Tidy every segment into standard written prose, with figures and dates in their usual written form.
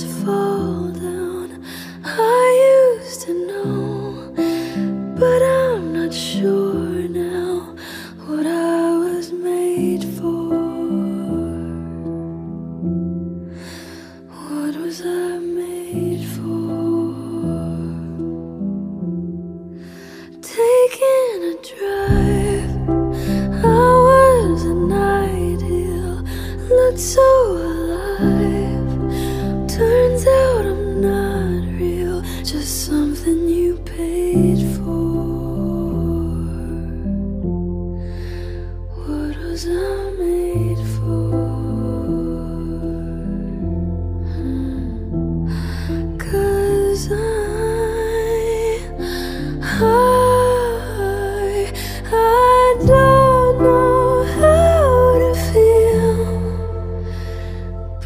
tears fall down. I used to know, but I'm not sure now what I was made for. What was I made for? Taking a drive, I was an ideal, looked so alive. Turns out I'm not real, just something you paid for. What was I made for? 'Cause I don't know how to feel,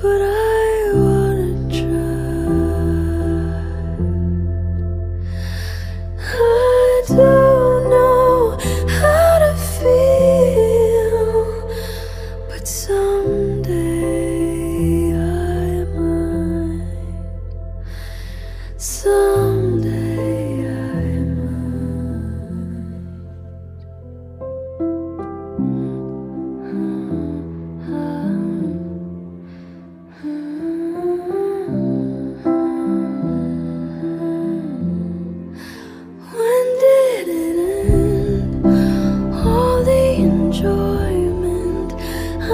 but I don't know how to feel, but someday I might. Someday I might.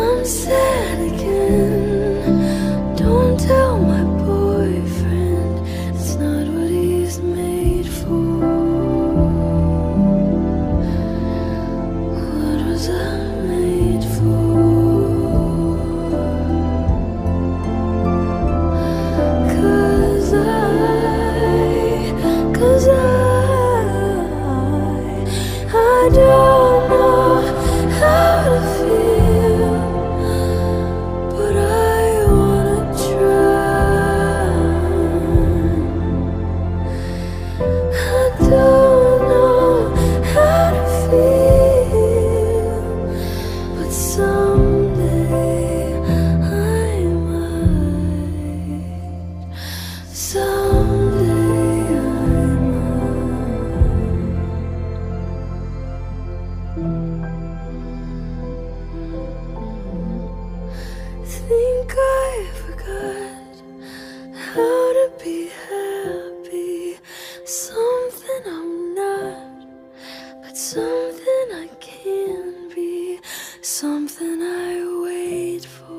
I'm sad again. Don't tell my boyfriend, it's not what he's made for. What was I made for? 'Cause I don't know how to feel. Think I forgot how to be happy. Something I'm not, but something I can be. Something I wait for.